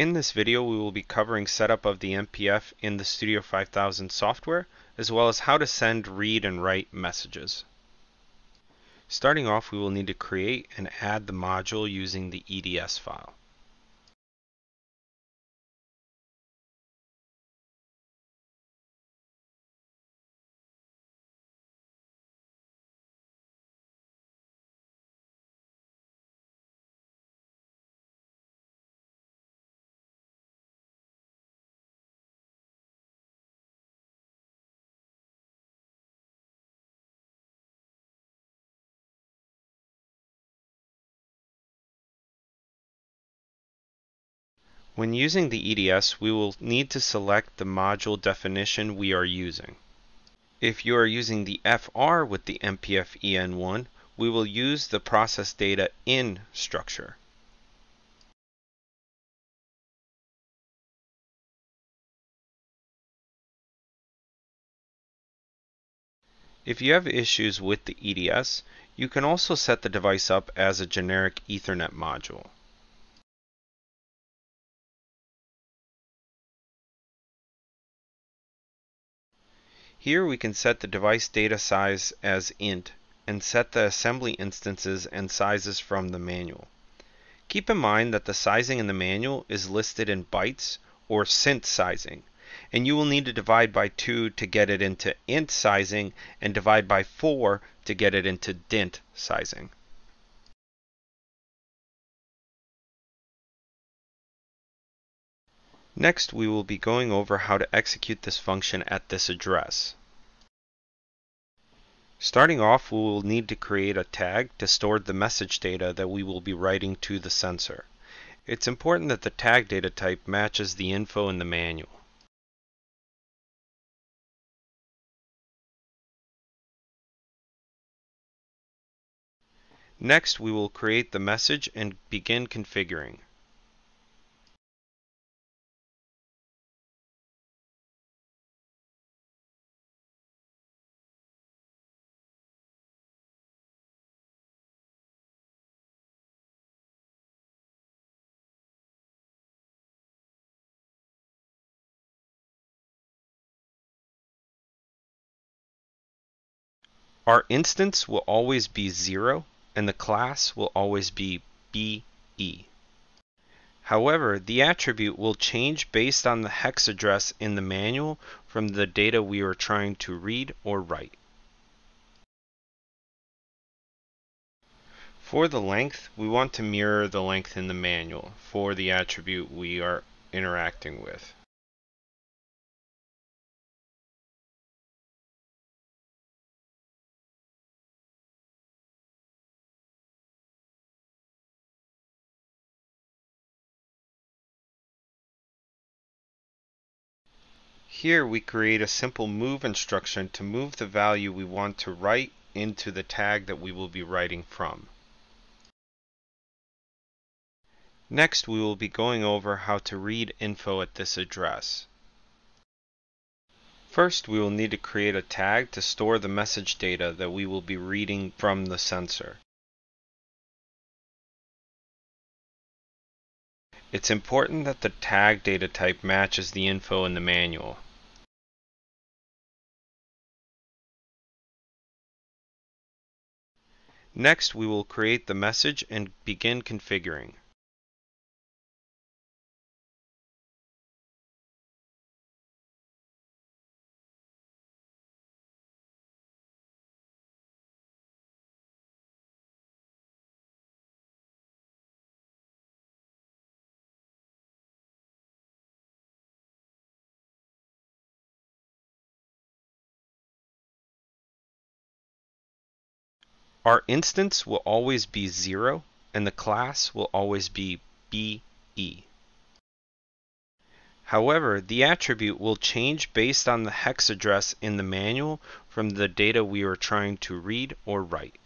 In this video, we will be covering setup of the MPF in the Studio 5000 software, as well as how to send, read, and write messages. Starting off, we will need to create and add the module using the EDS file. When using the EDS, we will need to select the module definition we are using. If you are using the FR with the MPFEN1, we will use the process data in structure. If you have issues with the EDS, you can also set the device up as a generic Ethernet module. Here we can set the device data size as int and set the assembly instances and sizes from the manual. Keep in mind that the sizing in the manual is listed in bytes or sint sizing, and you will need to divide by 2 to get it into int sizing and divide by 4 to get it into dint sizing. Next, we will be going over how to execute this function at this address. Starting off, we will need to create a tag to store the message data that we will be writing to the sensor. It's important that the tag data type matches the info in the manual. Next, we will create the message and begin configuring. Our instance will always be 0, and the class will always be BE. However, the attribute will change based on the hex address in the manual from the data we are trying to read or write. For the length, we want to mirror the length in the manual for the attribute we are interacting with. Here we create a simple move instruction to move the value we want to write into the tag that we will be writing from. Next, we will be going over how to read info at this address. First, we will need to create a tag to store the message data that we will be reading from the sensor. It's important that the tag data type matches the info in the manual. Next, we will create the message and begin configuring. Our instance will always be 0, and the class will always be BE. However, the attribute will change based on the hex address in the manual from the data we are trying to read or write.